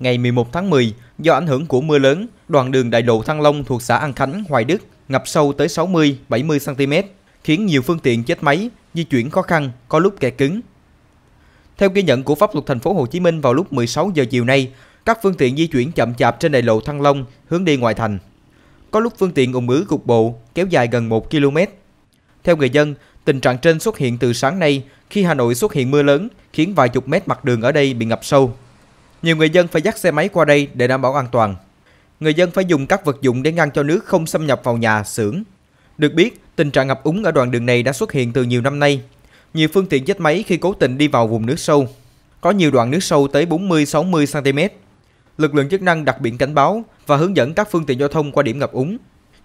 ngày 11 tháng 10, do ảnh hưởng của mưa lớn, đoạn đường đại lộ Thăng Long thuộc xã An Khánh, Hoài Đức ngập sâu tới 60-70 cm, khiến nhiều phương tiện chết máy, di chuyển khó khăn, có lúc kẹt cứng. Theo ghi nhận của Pháp luật Thành phố Hồ Chí Minh vào lúc 16 giờ chiều nay, các phương tiện di chuyển chậm chạp trên đại lộ Thăng Long hướng đi ngoại thành. Có lúc phương tiện ùn ứ cục bộ kéo dài gần 1 km. Theo người dân, tình trạng trên xuất hiện từ sáng nay khi Hà Nội xuất hiện mưa lớn khiến vài chục mét mặt đường ở đây bị ngập sâu. Nhiều người dân phải dắt xe máy qua đây để đảm bảo an toàn. Người dân phải dùng các vật dụng để ngăn cho nước không xâm nhập vào nhà, xưởng. Được biết, tình trạng ngập úng ở đoạn đường này đã xuất hiện từ nhiều năm nay. Nhiều phương tiện chết máy khi cố tình đi vào vùng nước sâu. Có nhiều đoạn nước sâu tới 40-60 cm. Lực lượng chức năng đặt biển cảnh báo và hướng dẫn các phương tiện giao thông qua điểm ngập úng.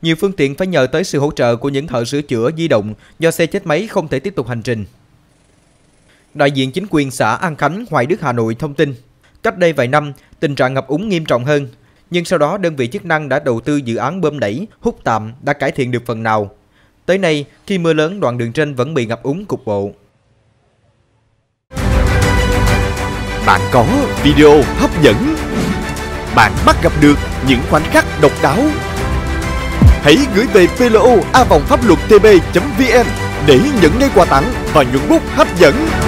Nhiều phương tiện phải nhờ tới sự hỗ trợ của những thợ sửa chữa di động do xe chết máy không thể tiếp tục hành trình. Đại diện chính quyền xã An Khánh, Hoài Đức, Hà Nội thông tin, cách đây vài năm, tình trạng ngập úng nghiêm trọng hơn, nhưng sau đó đơn vị chức năng đã đầu tư dự án bơm đẩy, hút tạm đã cải thiện được phần nào. Tới nay, khi mưa lớn đoạn đường trên vẫn bị ngập úng cục bộ. Bạn có video hấp dẫn, bạn bắt gặp được những khoảnh khắc độc đáo. Hãy gửi về PLO avongphapluat.tb.vn để nhận ngay quà tặng và nhuận bút hấp dẫn.